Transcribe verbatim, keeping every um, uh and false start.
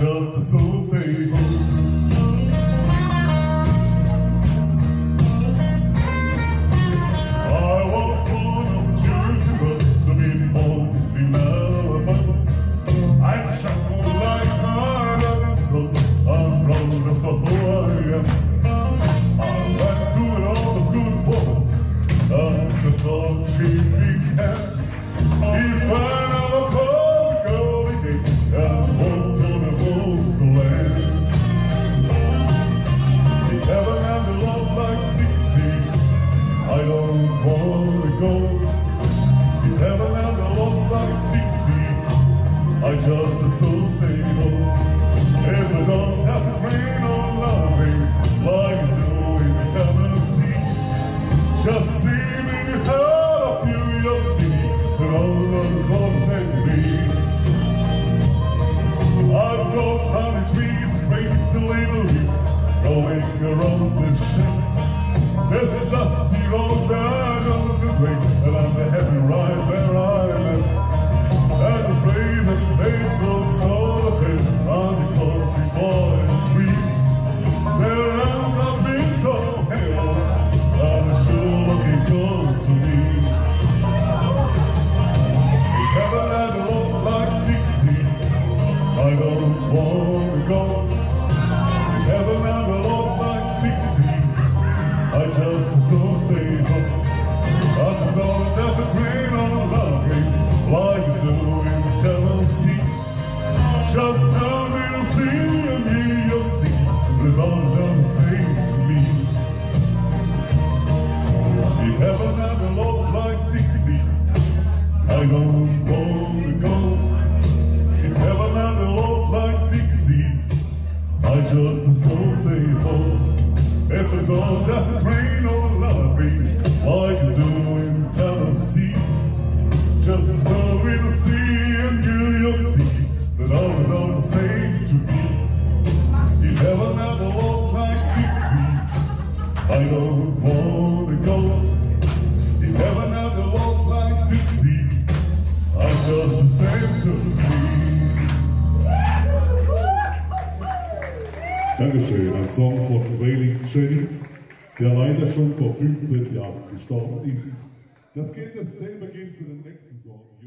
edge of the food fable. Dankeschön, ein Song von Waylon Jennings, der leider schon vor fünfzehn Jahren gestorben ist. Das gilt dasselbe gilt für den nächsten Song.